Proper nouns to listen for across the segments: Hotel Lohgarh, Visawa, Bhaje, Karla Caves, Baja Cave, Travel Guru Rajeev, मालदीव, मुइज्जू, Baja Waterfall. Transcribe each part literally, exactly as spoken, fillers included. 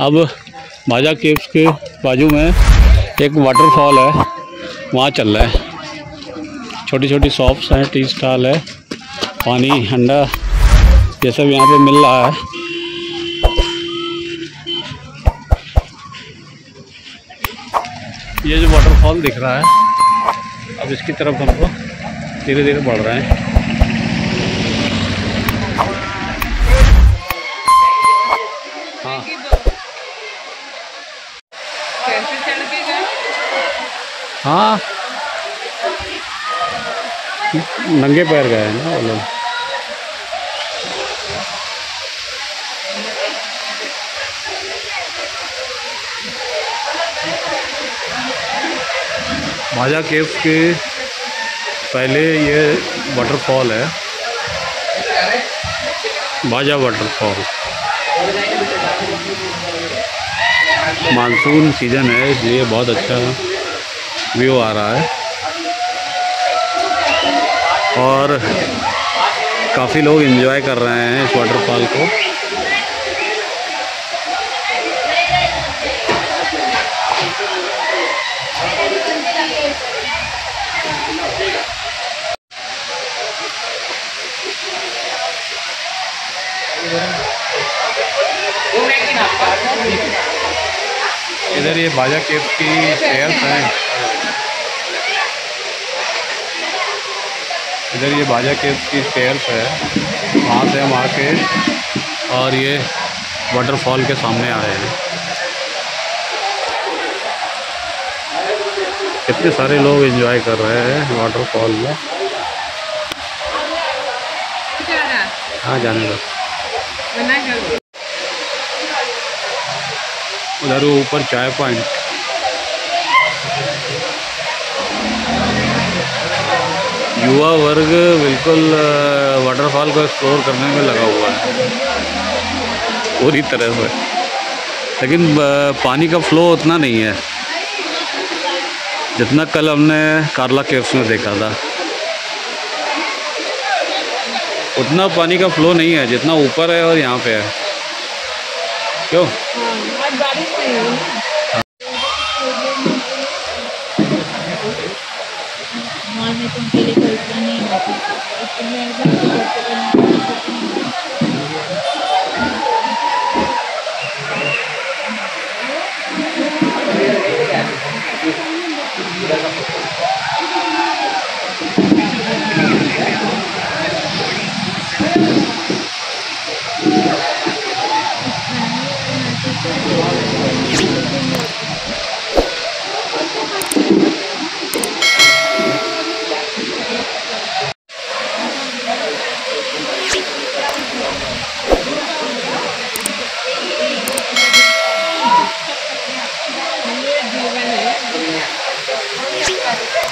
अब बाजा केव्स के बाजू में एक वाटरफॉल है, वहाँ चल रहा है। छोटी छोटी शॉप्स हैं, टी स्टॉल है, पानी ठंडा ये सब यहाँ पे मिल रहा है। ये जो वाटरफॉल दिख रहा है, अब इसकी तरफ हमको धीरे धीरे बढ़ रहे हैं। हाँ, नंगे पैर गए हैं ना वो लोग। बाजा केव्स के पहले ये वाटरफॉल है, बाजा वाटरफॉल। मानसून सीजन है इसलिए बहुत अच्छा व्यू आ रहा है और काफ़ी लोग एंजॉय कर रहे हैं इस वाटरफॉल को। इधर ये बाजा केव्स की स्टेयर्स हैं, इधर ये बाजा केव्स की स्टेयर्स है, वहाँ से हम आके और ये वाटरफॉल के सामने आए हैं। कितने सारे लोग एंजॉय कर रहे हैं वाटरफॉल में। हाँ जाने दो। उधर ऊपर चाय पॉइंट, युवा वर्ग बिल्कुल वाटरफॉल को एक्सप्लोर करने में लगा हुआ है पूरी तरह से, लेकिन पानी का फ्लो उतना नहीं है जितना कल हमने कार्ला केव्स में देखा था। उतना पानी का फ्लो नहीं है जितना ऊपर है और यहाँ पे है। क्यों?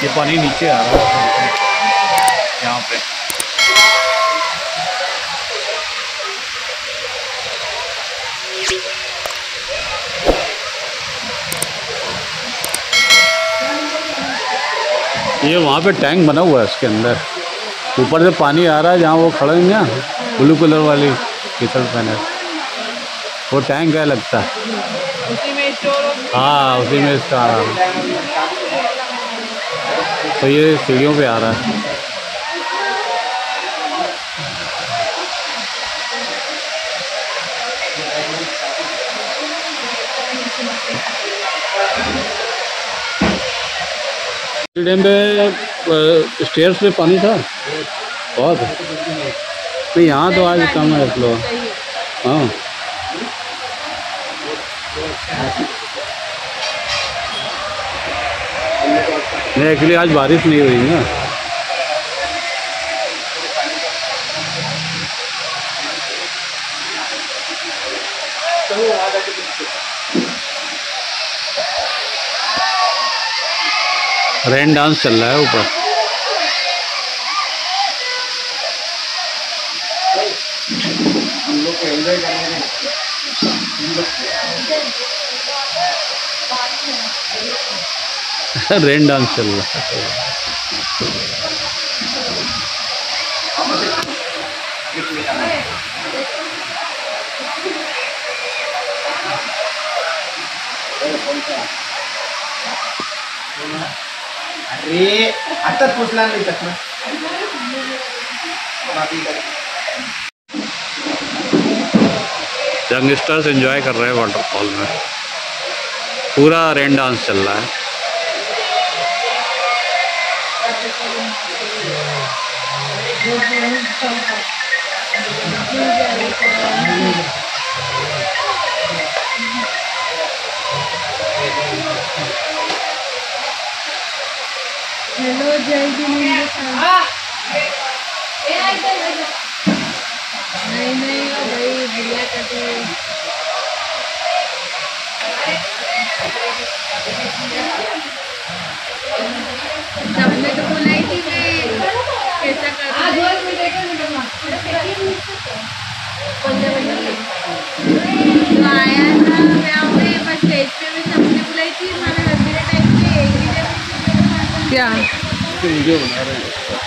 ये पानी नीचे आ रहा है यहाँ पे। ये वहाँ पे टैंक बना हुआ है, इसके अंदर ऊपर से पानी आ रहा है। जहाँ वो खड़े हैं ना ब्लू कलर वाली टीशर्ट पहने, वो टैंक है लगता है। हाँ उसी में इसका आ रहा है, तो ये सीढ़ियों पे आ रहा है। डैम पे स्टेयर्स पे पानी था बहुत, नहीं यहाँ तो आज कम है फ्लो। हाँ नहीं एक्चुअली आज बारिश नहीं हुई ना। रेन डांस चल रहा है ऊपर। रेन डांस चल रहा है। अरे आताच पोचला नाही चकना यंगस्टर्स एंजॉय कर रहे हैं वाटरफॉल में। पूरा रेन डांस चल रहा है। हेलो जय दिन नहीं नहीं भाई भैया करते तो बोला ही थी कैसा करते आया था मैं बस स्टेज पे भी सबने बुलाई थी हमारे रसीला टाइम पे एक ही जगह क्या वीडियो बना रहे हैं।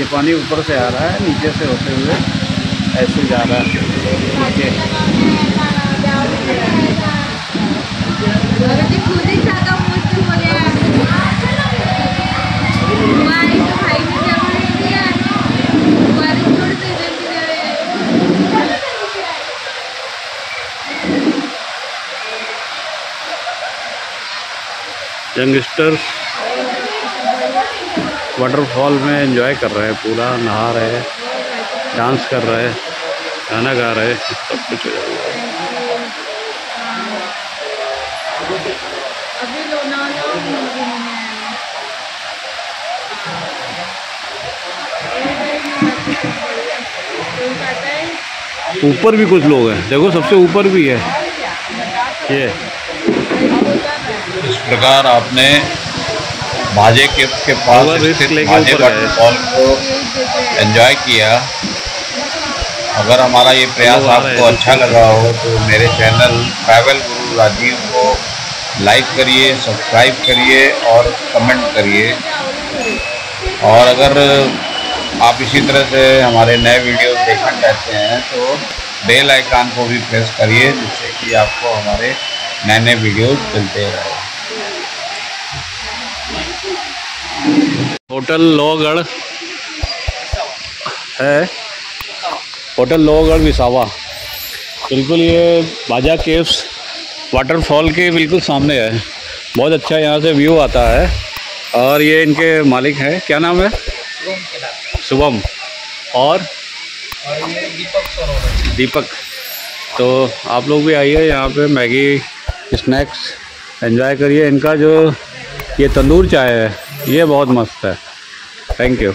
ये पानी ऊपर से आ रहा है नीचे से होते हुए ऐसे जा रहा है नीचे। यंगस्टर्स वाटरफॉल में एंजॉय कर रहे हैं, पूरा नहा रहे हैं, डांस कर रहे हैं, गाना गा रहे हैं, सब कुछ हो रहा है। ऊपर भी कुछ लोग हैं, देखो सबसे ऊपर भी है। ये इस प्रकार आपने भाजे के, के पास भाजे वाटरफॉल को एंजॉय किया। अगर हमारा ये प्रयास आपको अच्छा लगा हो तो मेरे चैनल ट्रैवल गुरु राजीव को लाइक करिए, सब्सक्राइब करिए और कमेंट करिए। और अगर आप इसी तरह से हमारे नए वीडियो देखना चाहते हैं तो बेल आइकन को भी प्रेस करिए जिससे कि आपको हमारे नए नए वीडियोज़ मिलते रहे। होटल लोहगढ़ है, होटल लोहगढ़ विसावा, बिल्कुल ये बाजा केव्स वाटरफॉल के बिल्कुल सामने है। बहुत अच्छा यहाँ से व्यू आता है। और ये इनके मालिक हैं, क्या नाम है? शुभम और, और ये दीपक दीपक तो आप लोग भी आइए यहाँ पे मैगी स्नैक्स एंजॉय करिए। इनका जो ये तंदूर चाय है ये बहुत मस्त है। Thank you.